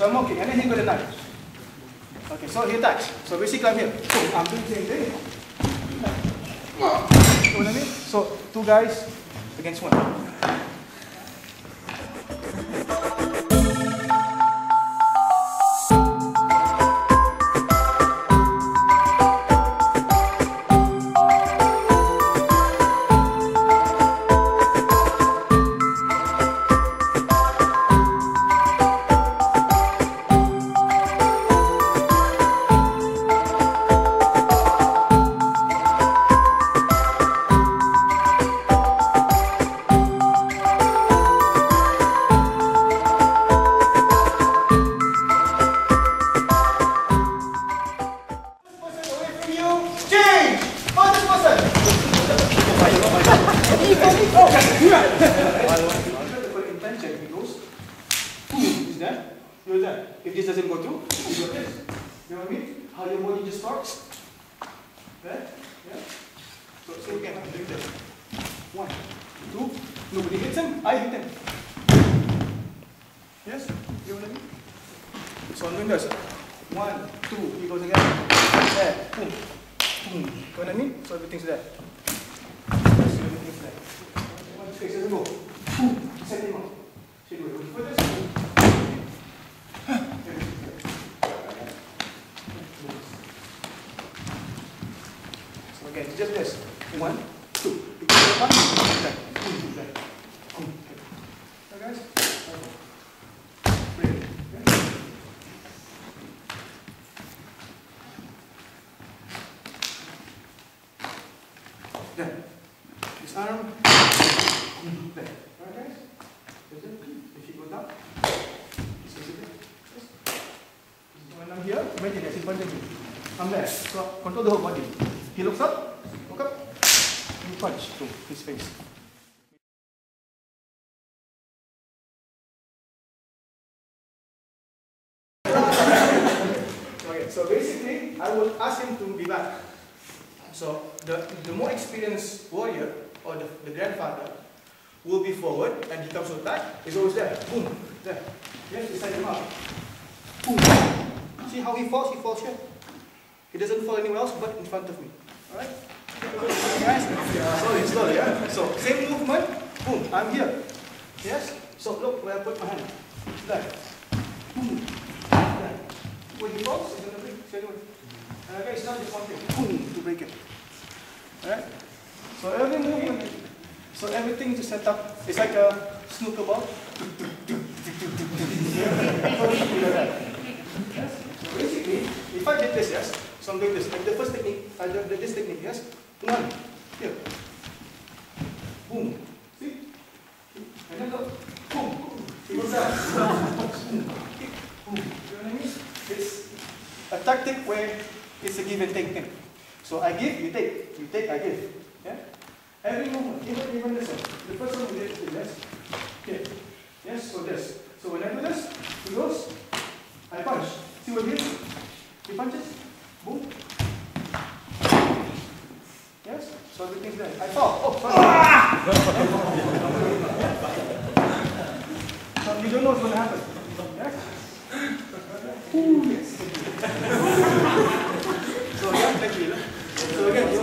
So I'm okay, anything with a knife. Okay, so he attacks. So basically I'm here. Boom, I'm doing the same thing. You know what I mean? So two guys against one. If this doesn't go through, this is your place. You know what I mean? How your body just works. Right? Yeah? So, same thing. I'm doing this. One, two, nobody hits him, I hit him. Yes? You know what I mean? So, I'm doing this. One, two, he goes again. There, boom, boom. You know what I mean? So, everything's there. So, everything's there. One space, doesn't go. Boom, set him up. So, you go for this. Okay, just this. One, two. Okay, guys? Breathe. There. This arm. There. Alright, guys? If you go down. When I'm here, imagine this in front of you. I'm there. So control the whole body. He looks up, look up, and punch to his face. Okay, so basically, I would ask him to be back. So the more experienced warrior, or the grandfather, will be forward, and he comes to attack, he's always there, boom, there. Yes, he sends him out. Boom. See how he falls here. He doesn't fall anywhere else but in front of me. Alright? Slowly, slowly, yeah? So, same movement, boom, I'm here. Yes? So, look where I put my hand. There. Boom. There. When he falls, he's going to break. Okay, it's not just one thing. Boom, to break it. Alright? So, every movement, so everything is set up. It's like a snooker ball. Yes? So, basically, if I did this, yes? So I'm doing this, like the first technique, I did this technique, yes? One, here. Boom. See? And then go. Boom. He goes down. Boom. Kick. Boom. You know what I mean? It's a tactic where it's a give and take thing. So I give, you take. You take, I give. Yeah? Every moment, even this one. The first one we did is this. Here. Yes, so this. So when I do this, he goes, I punch. See what he did? He punches. Boom. Yes? So everything's there. I fall. Oh, sorry. So you don't know what's going to happen. Yes? Ooh, yes. So, yeah, thank you. So again,